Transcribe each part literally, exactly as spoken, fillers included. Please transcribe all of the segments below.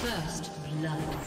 First blood.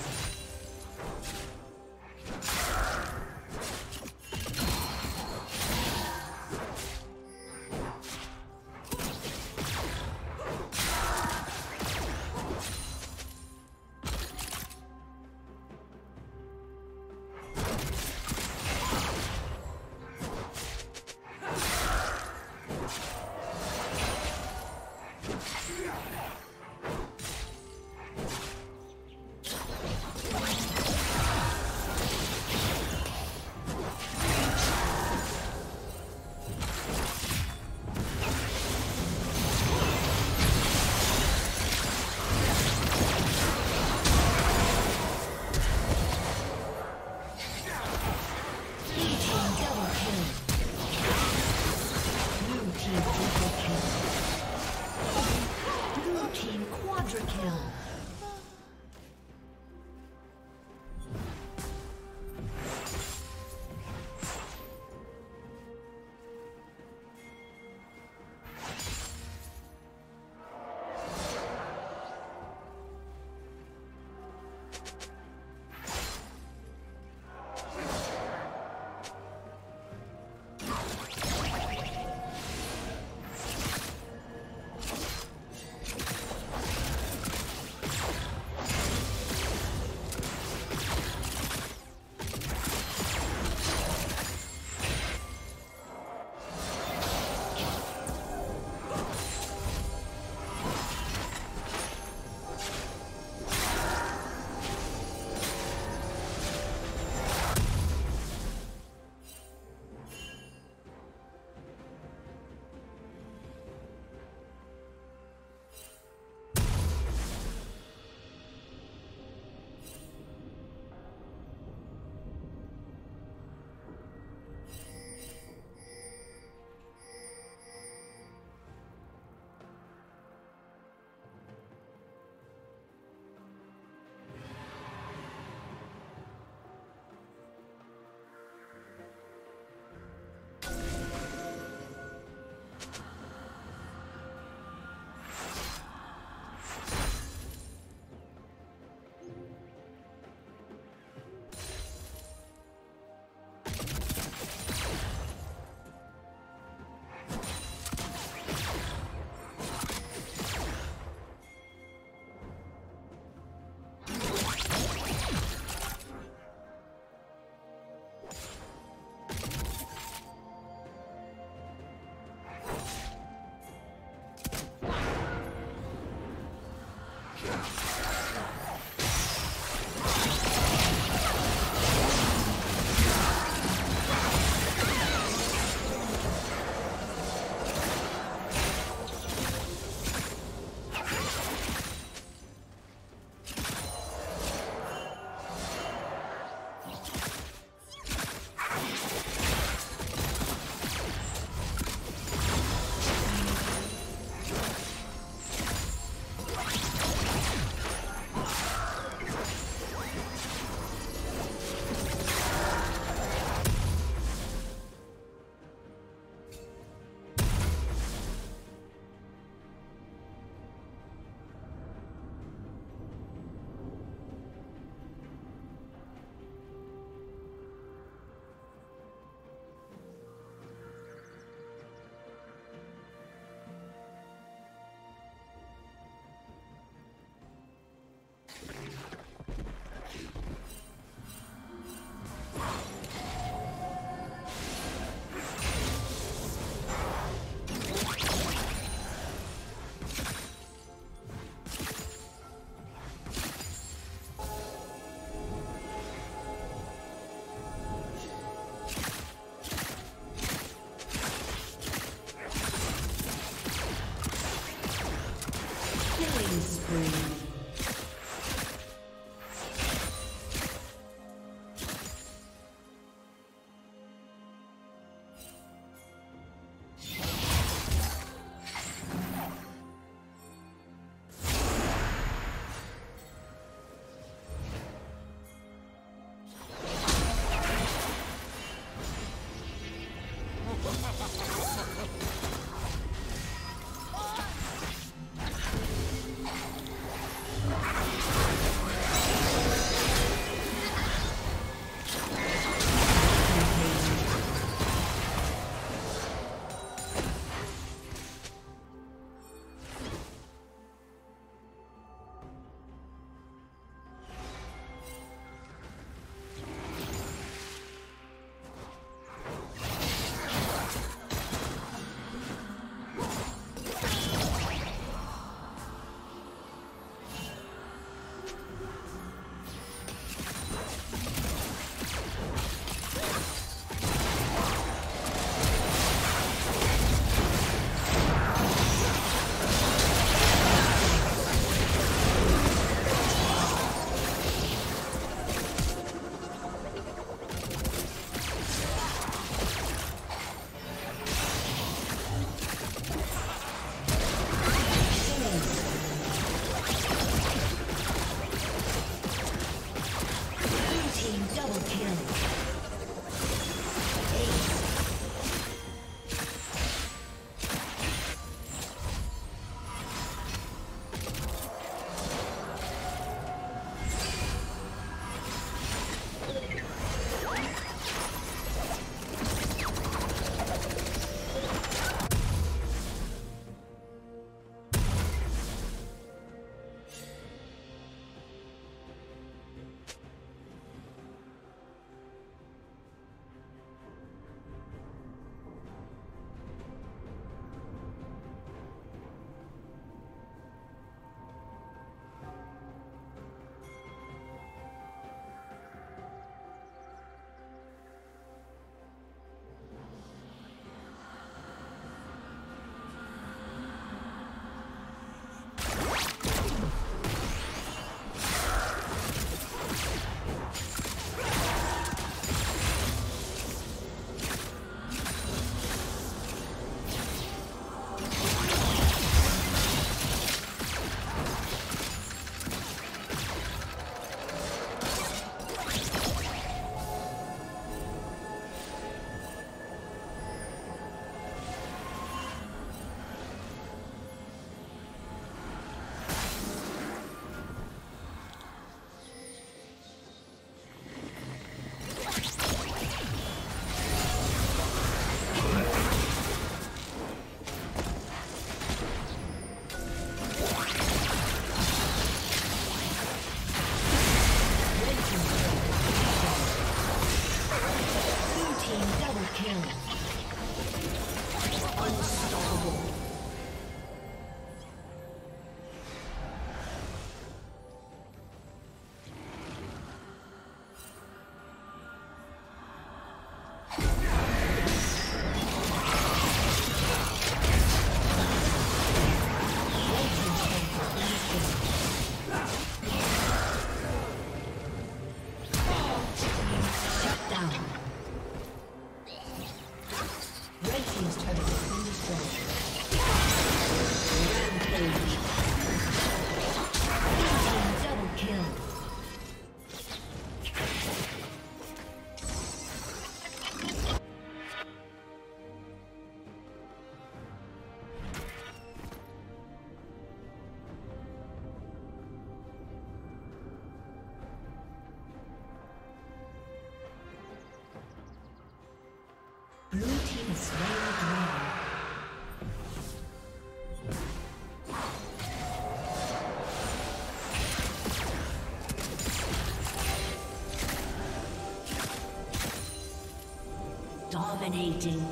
Dominating.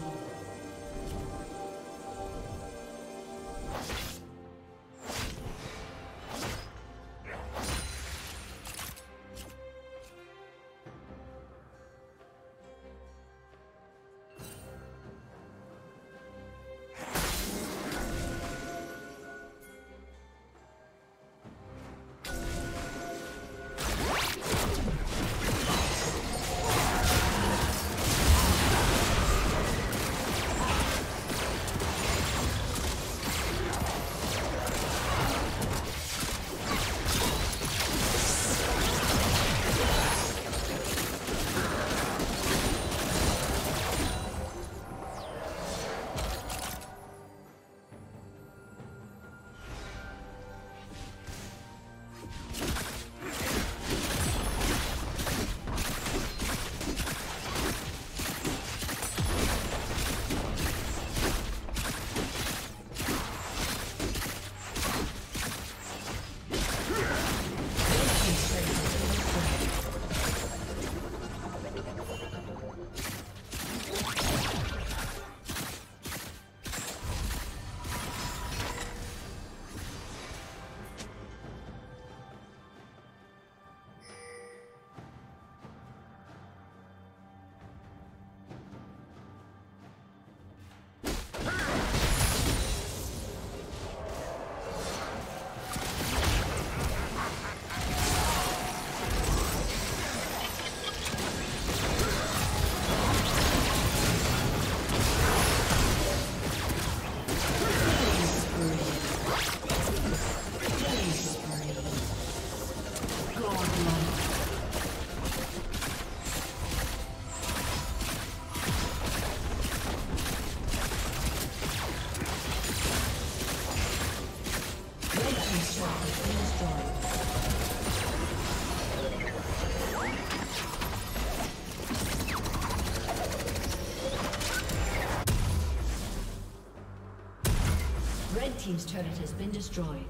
Red team's turret has been destroyed.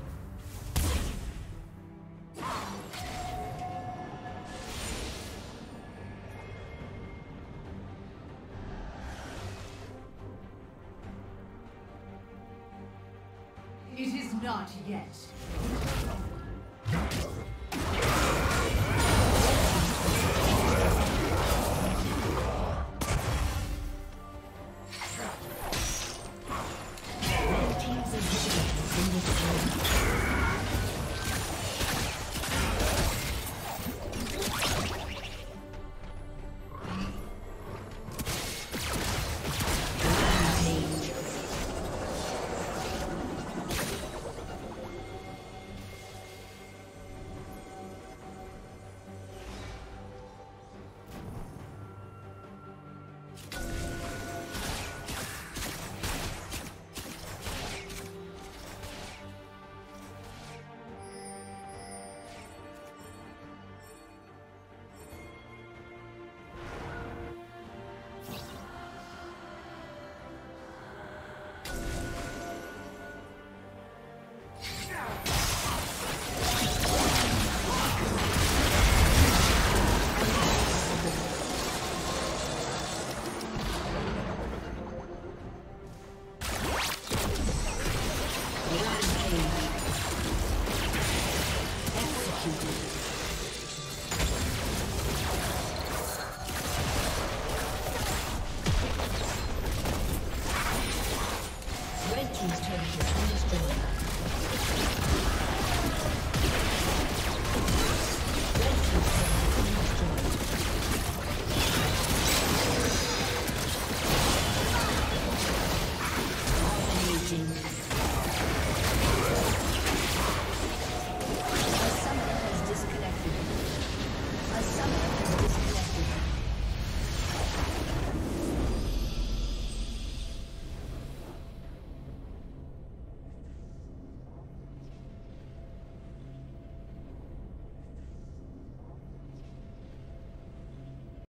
It is not yet. Red team's turret has been destroyed.